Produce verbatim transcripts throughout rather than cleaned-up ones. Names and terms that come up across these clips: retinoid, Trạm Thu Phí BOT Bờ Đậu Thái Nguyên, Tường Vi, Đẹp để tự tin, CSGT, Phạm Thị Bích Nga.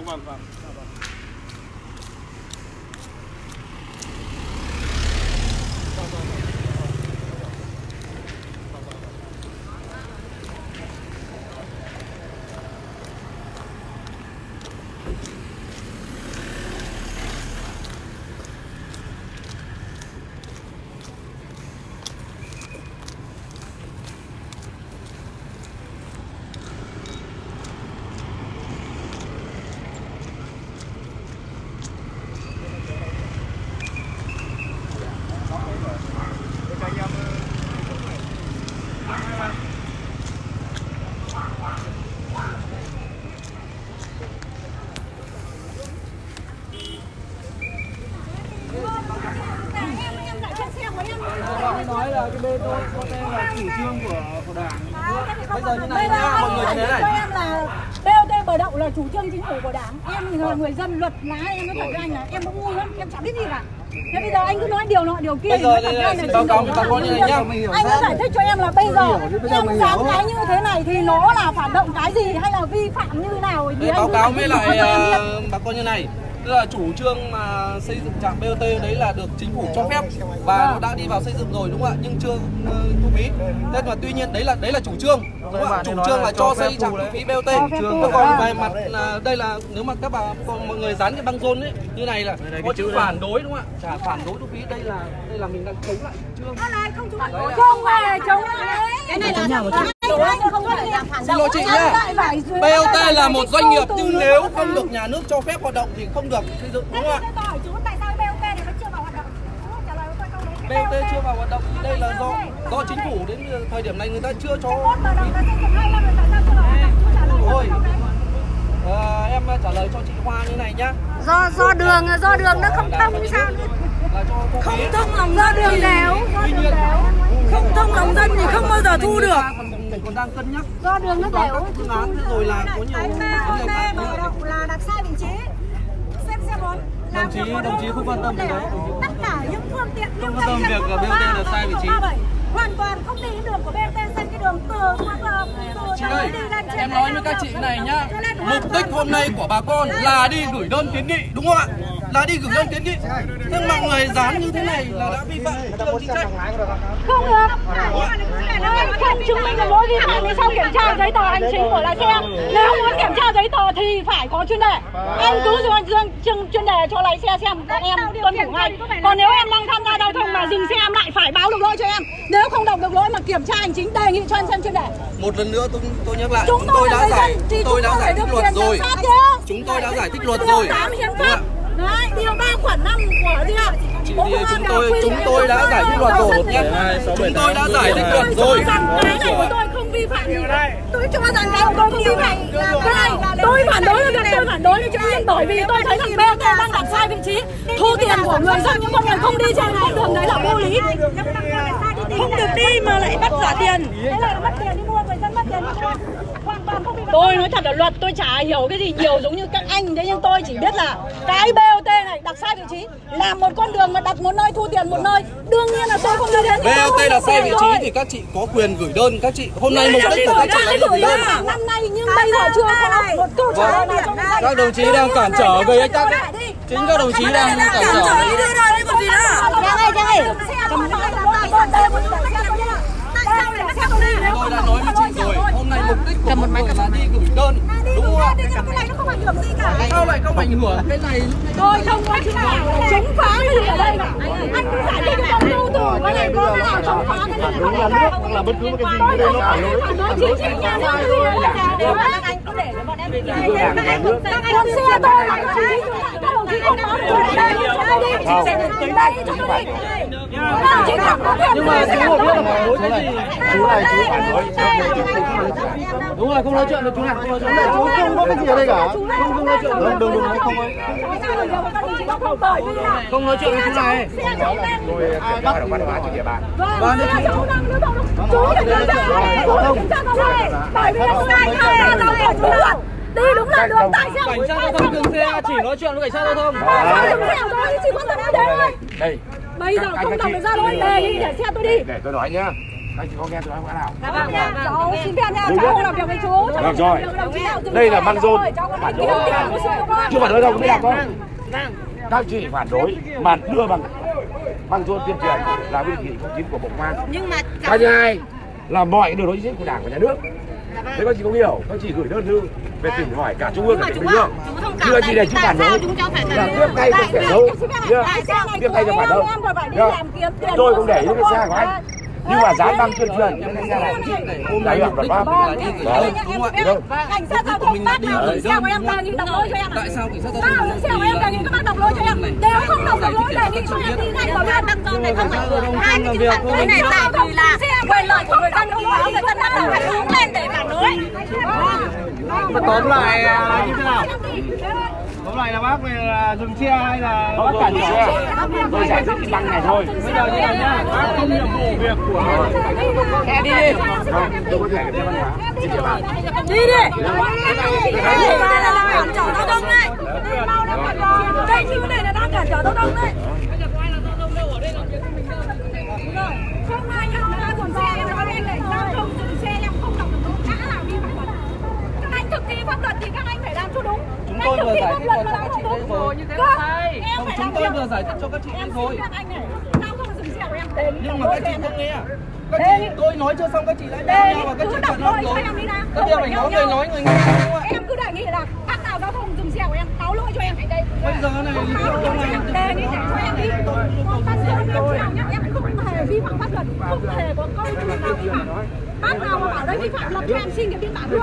vâng vâng vâng. Nói là cái bê tôi cho nên là chủ trương của, của Đảng. À, bây giờ như này nha, mọi người thế này. Em là bê o tê Bờ Đậu là chủ trương chính phủ của Đảng. Em là người dân luật lá em nói thật với anh là em cũng ngu lắm, em chẳng biết gì cả. Thế bây giờ anh cứ nói điều nọ điều kia. Bây giờ thì là xin báo cáo với bà con như này nhá. Anh cứ giải thích cho em là bây giờ em dám cái như thế này thì nó là phản động cái gì hay là vi phạm như thế nào thì anh báo cáo với lại bà con như này. Tức là chủ trương mà xây dựng trạm bê o tê đấy là được chính phủ cho phép và nó đã đi vào xây dựng rồi đúng không ạ, nhưng chưa thu phí. Thế mà tuy nhiên đấy là đấy là chủ trương đúng không ạ, chủ trương là cho xây trạm thu phí bê o tê. Còn về mặt là đây là nếu mà các bà còn mọi người dán cái băng rôn ấy như này là có chữ phản đối đúng không ạ, chả phản đối thu phí, đây là đây là mình đang chống lại chủ trương. Không phải chống lại cái này là không phải làm phản động. Xin lỗi chị nhá. bê o tê là một doanh nghiệp nhưng nếu không được nhà nước cho phép hoạt động thì không được xây dựng đúng không ạ? Tôi hỏi chú tại sao bê o tê này nó chưa vào hoạt động? Chú trả lời tôi câu đấy. bê o tê chưa vào hoạt động thì đây là do do chính phủ đến thời điểm này người ta chưa cho. Em trả lời cho chị Hoa như này nhá. Do do đường do đường nó không thông sao? Không thông lòng do đường đéo, không thông lòng dân thì không bao giờ thu được. Mình còn đang cân nhắc do đường nó đều phương án rồi là có nhiều vấn đề Bờ Đậu là đặt sai vị trí xếp xe bốn làm đồng chí đồng chí không quan tâm đến đấy, tất cả những phương tiện không quan tâm việc bê o tê là sai vị trí, hoàn toàn không đi đến đường của bê o tê, sang cái đường từ hoặc là chị ơi em nói với các chị này nhá, mục đích hôm nay của bà con là đi gửi đơn kiến nghị đúng không ạ, là đi gửi đơn kiến nghị, nhưng mà người dán như thế này là đã vi phạm chính sách. Không được, anh không chứng minh được lỗi vi phạm thì sao kiểm tra giấy tờ anh chính của lái xe? Nếu muốn kiểm tra giấy tờ thì phải có chuyên đề, anh cứ cho anh dương chuyên đề cho lái xe xem bọn em tuân thủ ngay. Còn nếu em đang tham gia giao thông mà dừng xe em lại phải báo được lỗi cho em, nếu không đọc được lỗi mà kiểm tra hành chính đề nghị cho anh xem chuyên đề. Một lần nữa tôi tôi nhắc lại, chúng tôi đã giải chúng tôi đã giải thích luật rồi, chúng tôi đã giải thích luật rồi. Đấy, điều ba khoản năm của gì ạ? Chúng tôi chúng tôi đã giải thích luật rồi nhé. Chúng tôi đã giải thích luật rồi. Cái này của tôi không vi phạm gì cả. Tôi cho rằng cái tôi không vi phạm. Cái này tôi phản đối là tôi phản đối là chính bởi vì tôi thấy rằng bê o tê đang đặt sai vị trí, thu tiền của người dân nhưng mọi người không đi trên con đường đấy là vô lý. Không được đi mà lại bắt giả tiền. Thế là mất tiền đi mua, người dân mất tiền đi mua. Tôi nói thật là luật tôi chả hiểu cái gì nhiều giống như các anh, thế nhưng tôi chỉ biết là cái bê o tê này đặt sai vị trí, làm một con đường mà đặt một nơi thu tiền một nơi, đương nhiên là tôi không đưa đến. bê o tê là sai vị trí thì các chị có quyền gửi đơn các chị. Hôm nay mục đích của các chị là gửi đơn. Năm nay nhưng bây giờ chưa có một câu trả lời nào trong này. Các đồng chí đang cản trở gây ách tắc. Chính các đồng chí đang cản trở. Tôi đã nói với chị rồi, hôm nay mục đích của một người là đi gửi đơn đúng không ạ? Cái này nó không ảnh hưởng gì cả. Sao lại không ảnh hưởng? Cái này tôi không có chứng nào chống phá cái gì ở đây cả. Anh cứ giải thích cho tôi vô từ cái này có nào chống phá cái gì không liên quan. Hoặc là bất cứ một cái gì ở đây nó phải đối. Chính trị nhà nước gì đấy cả. Nếu các anh không để cho bọn em bị như thế mà anh không sao anh không xe tôi là các đồng chí các đồng chí không có được ở đây đi chính sách được tới đây cho tôi đi. Nhưng mà chú không biết là phản đối cái gì. Chú này chú phản đối. Đúng rồi, không nói chuyện được chú này. Chú không có cái gì ở đây cả. Không không nói chuyện được. Đừng đừng nói không ấy. Không nói chuyện với chú này. Rồi bắt đồng văn hóa trên địa bàn. Vâng, chú đang lưu thông. Chú đừng nói chuyện. Bởi vì hôm nay hai là của chú luật. Đi đúng là đường tại sao? Cảnh sát giao thông dừng xe chỉ nói chuyện với cảnh sát giao thông. Chỉ có tận đây thôi. Đây. Bây giờ không đồng ra lỗi đề nghị để xe tôi đi. Để tôi nói nhá. Đây, chị có nghe tôi nói nào? Dạ vâng, cháu xin phép nha, cháu không làm việc với chú. Được rồi, đây là băng rôn. Phản đối. Chứ phản đối đâu, mới làm thôi. Các chị phản đối mà đưa bằng băng rôn tuyên truyền là vi phạm chính của Bộ Công an. Nhưng mà cái thứ hai là mọi đường lối chính sách của Đảng và Nhà nước. Thế các chị không hiểu, các chị gửi đơn thư về tỉnh hỏi cả trung ương và tỉnh Bình Dương. Chứ các chị này chúng phản đối. Là tiếp tay không phản đối. Tiếp tay không phản đối. Tôi không để ý cái xe của anh. Nhưng mà dán băng tuyên truyền trên xe này không đầy đủ luật pháp. Đấy, đúng ạ. Cảnh sát giao thông bác nào gửi xe của em ta nhưng đọc lỗi cho em. Tại sao cảnh sát giao thông? Bác nào gửi xe của em ta nhưng các bác đọc lỗi cho em. Nếu không đọc lỗi này thì cho em đi ngay vào ban băng con này không phải hưởng. Hai cái chữ phản đối này tại vì là quyền lợi của người dân không có, người dân bắt đầu phải hướng lên để phản đối. Mà tóm lại như thế nào? Tóm lại là bác là dừng xe hay là bác cản xe? Tôi giải thích cái băng này thôi. Bây giờ như thế nào? Bác không nhiệm vụ việc của xe đi đi. Tôi có thể cái băng hóa. Xin chào bác. Đi đi. Đây là đang cản trở giao thông này. Đây như thế này là đang cản trở giao thông đấy. Không ai nhau ra còn xe em nói anh lại giao thông dừng xe em không đọc được đúng đã là vi phạm luật. Các anh thực thi pháp luật thì các anh phải làm cho đúng. Chúng tôi vừa giải thích cho các chị đấy rồi. Chúng tôi vừa giải thích cho các chị đấy rồi. Nhưng mà các chị không nghe. Các chị tôi nói chưa xong các chị lại đeo nhau và các chị phản ứng rồi. Các chị phải nói người nói người nghe đúng không ạ? Em cứ đề nghị là bác nào giao thông dừng xe của em táo lỗi cho em. Bây giờ này thì tôi không đề nghị cho em đi. Còn văn dân em nhắc em không hề vi phạm pháp luật, không hề có câu chuyện nào vi phạm. Bác nào mà bảo đây vi phạm luật cho em xin cái biên bản luôn.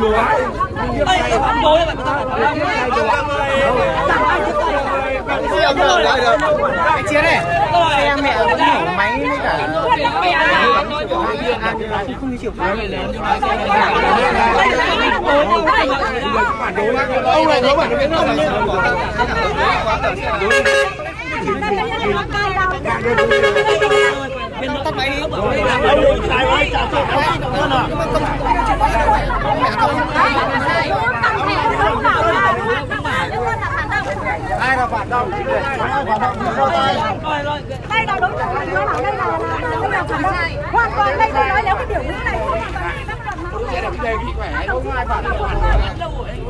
đối? Đây phản đối là phản đối. Cái xe ông đổ lại được. Cái xe này xe mẹ nó nổ máy với cả ông này nó bảo nó biến động ai là phản động chính quyền, ai phản động người đâu đây? Đây là đối tượng này, nó bảo đây là là là phản động. Hoàn toàn đây tôi nói nếu cái biểu ngữ này không hoàn toàn thì bác luận nó.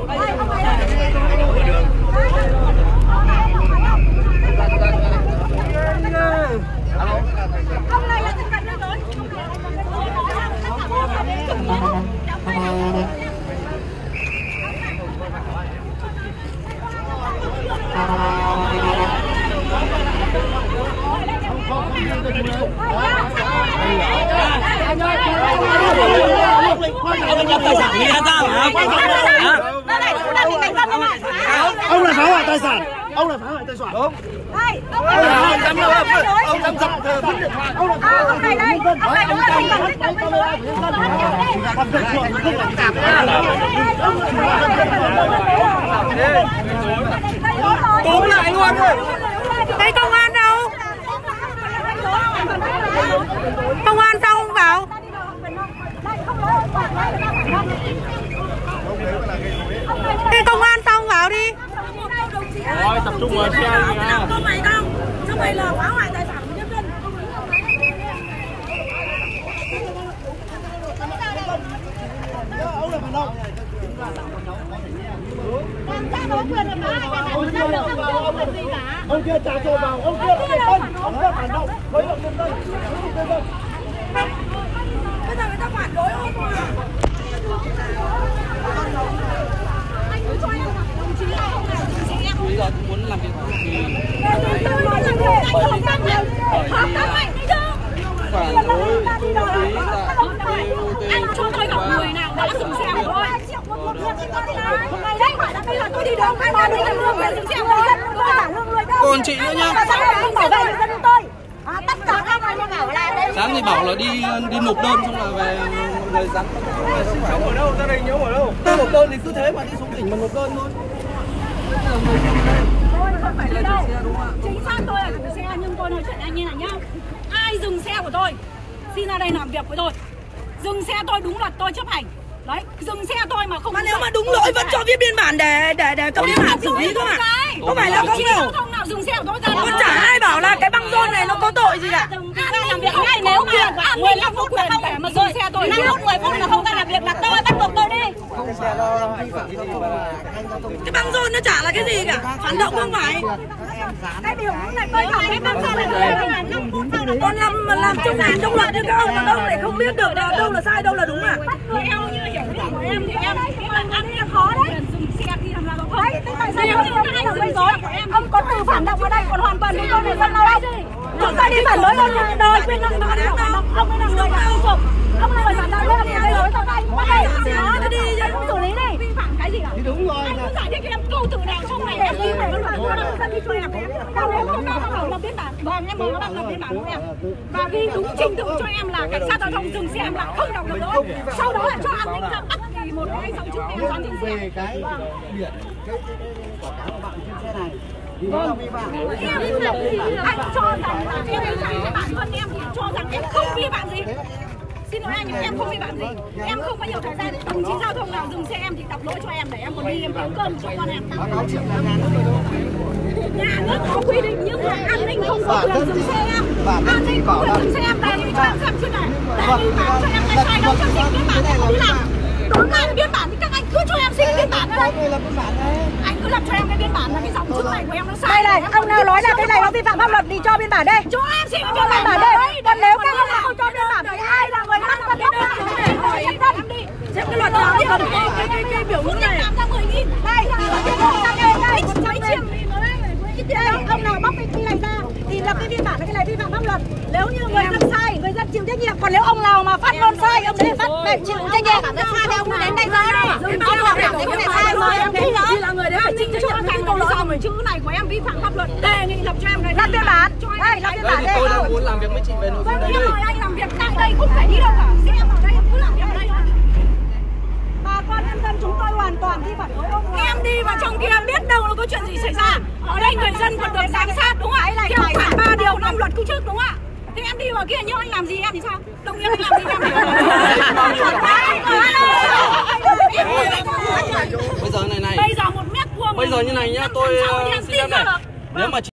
Đây là vấn đề sức khỏe, không ai phản động. Ông này là tình cảnh nước lớn. Ông là phá hoại tài sản, ông là phá hoại tài sản. Đúng. Đây, ông là ông dám làm, ông dám dập thờ phất điện thoại. Ông là phá hoại tài sản. Ông này đúng là mình vẫn đang phân đối. Chúng ta không thể chọn không làm cảm. Tóm lại luôn rồi. Thấy công an đâu? Công an sao không vào? Cái công an xong vào đi. Rồi tập trung vào xe đi nha. Có mày không? Chứ mày là phá hoại tài sản của nhân dân. Ông là phản động. Làm sao có quyền là phá hoại tài sản nhân dân? Ông kia gì cả? Ông kia trà trộn vào, ông kia là phản động, ông kia phản động, khởi động nhân dân. Bây giờ người ta phản đối ông mà. Anh cứ cho em đồng chí là không phải đồng chí em. Bây giờ cũng muốn làm việc thì... Tôi nói rằng là anh hợp tác mạnh, hợp tác mạnh đi chứ. Phản đối, tôi đồng ý là anh cho tôi gặp người nào đã dừng xe của tôi. Đấy, bây giờ tôi đi đường, anh bảo đi đường về dừng xe của tôi. Tôi bảo lương người đâu. Còn chị nữa nhá. Anh bảo vệ người dân tôi. Tất cả các anh bảo là... Sáng thì bảo là đi nộp đơn xong là về... người rắn nó không phải không ở đâu, gia đình nhớ ở đâu. Tôi nộp đơn thì cứ thế mà đi xuống tỉnh mà nộp đơn thôi. Tôi không phải là chủ xe đúng không ạ? Chính xác tôi là chủ xe nhưng tôi nói chuyện anh như này nhá. Ai dừng xe của tôi, xin ra đây làm việc với tôi. Dừng xe tôi đúng luật tôi chấp hành. Đấy, dừng xe tôi mà không. Mà nếu mà đúng lỗi vẫn cho viết biên bản để để để cho biên bản xử lý thôi mà. Không phải là không đâu. Không nào dừng xe của tôi ra. Còn chả ai bảo là cái băng rôn này nó có tội gì cả. Làm việc ngay nếu mà an ninh không phút là không phải mà dừng xe tôi. Năm phút mười phút là không ra làm việc là tôi bắt buộc tôi đi. Không phải là vi phạm giao thông mà. Cái băng rôn nó chả là cái gì cả. Phản động không phải. Cái điều này tôi bảo cái băng rôn là năm phút sau là con làm làm trong này trong luật chứ các ông các ông lại không biết được đâu là sai đâu là đúng à. Em thì em cũng là ăn là khó đấy. Tại sao em không ai dừng rồi? Ông có từ phản động ở đây còn hoàn toàn với tôi là dân lao động. Chúng ta đi phản đối rồi đời khuyên ông nói đâu. Ông ấy là người phản động. Ông là người phản động nên là người đối tao đây. Bắt đây, nó đi chứ không xử lý đi. Vi phạm cái gì cả? Đúng rồi. Anh cứ giải thích cho em câu từ nào trong này em đi phải phản đối là dân đi chơi làm em. Đâu em không có bảo làm biên bản. Vâng em mời các bạn làm biên bản của em. Và ghi đúng trình tự cho em là cảnh sát giao thông dừng xe em là không đọc được lỗi. Sau đó là cho an ninh ra bắt một cái sáu chữ đen dán trên xe. Cái biển cái quảng cáo của bạn trên xe này. Vâng, em vi phạm gì? Anh cho rằng là em vi phạm cái bản thân em thì cho rằng em không vi phạm gì. Xin lỗi anh nhưng em không vi phạm gì. Em không có nhiều thời gian, đồng chí giao thông nào dừng xe em thì đọc lỗi cho em để em còn đi em kiếm cơm cho con em. Nhà nước có quy định nhưng mà an ninh không có quyền dừng xe em. An ninh có quyền dừng xe em tại vì cho em xem chuyện này, tại vì bảo cho em cái sai đâu trong tình cái bản không đi làm. Tối nay là biên bản thì các anh cứ cho em xin biên bản đây. Anh cứ làm cho em cái biên bản là cái dòng chữ này của em nó sai này. Ông nào nói là cái này nó vi phạm pháp luật thì cho biên bản đây. Cho em xin biên bản đây. Còn nếu các ông không cho biên bản thì ai là người bắt con biên bản để hỏi dân đi. Xem cái luật đó cần cái cái cái biểu hướng này. Đây là cái cái cái ông nào bóc cái này ra thì lập cái biên bản là cái này vi phạm pháp luật. Nếu như người dân sai, người dân chịu trách nhiệm. Còn nếu ông nào mà phát ngôn sai, ông sẽ phát phải chịu trách nhiệm. Ông sai thì ông đến đây ra đâu. Ông nào bảo thế này sai rồi em đi đó. Là người đấy phải chịu trách nhiệm cái câu lỗi của chữ này của em vi phạm pháp luật. Đề nghị lập cho em này. Lập biên bản. Đây, lập biên bản đây. Tôi đang muốn làm việc với chị về nội dung đấy. Vâng, mời anh làm việc tại đây không phải đi đâu cả. Sẽ em ở đây cứ làm việc ở đây thôi. Bà con nhân dân chúng tôi hoàn toàn đi phản đối ông. Em đi vào trong kia biết đâu nó có chuyện gì xảy ra. Ở đây người dân còn được giám sát đúng không ạ? Theo khoảng ba điều năm luật công chức đúng không ạ? Thế em đi vào kia như anh làm gì em thì sao? Đồng nghiệp anh làm gì em thì sao? Bây giờ này này. Bây giờ một mét vuông. Bây giờ như này nhá, tôi xin phép này. Nếu mà